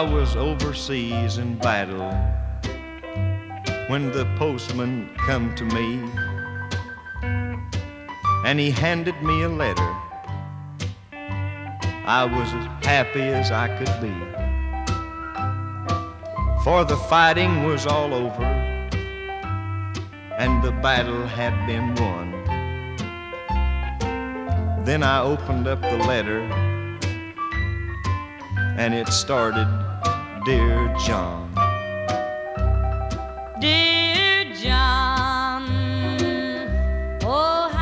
I was overseas in battle when the postman come to me, and he handed me a letter. I was as happy as I could be, for the fighting was all over and the battle had been won. Then I opened up the letter and it started, "Dear John." Dear John, oh, I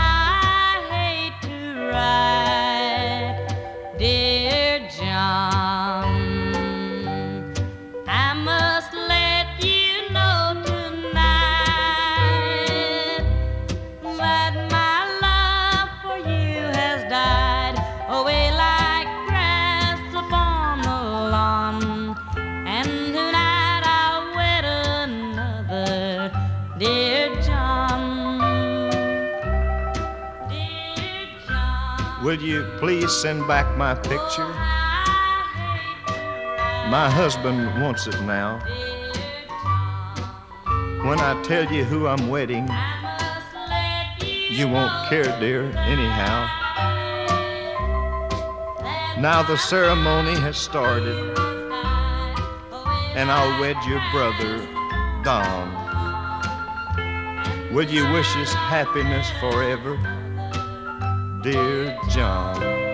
hate to write. Dear John, I must let you know tonight that my love for you has died away like grass upon the lawn, and tonight I'll wed another. Dear John, dear John, will you please send back my picture? My husband wants it now. When I tell you who I'm wedding, you won't care, dear, anyhow. Now the ceremony has started, and I'll wed your brother, Don. Will you wish us happiness forever, dear John?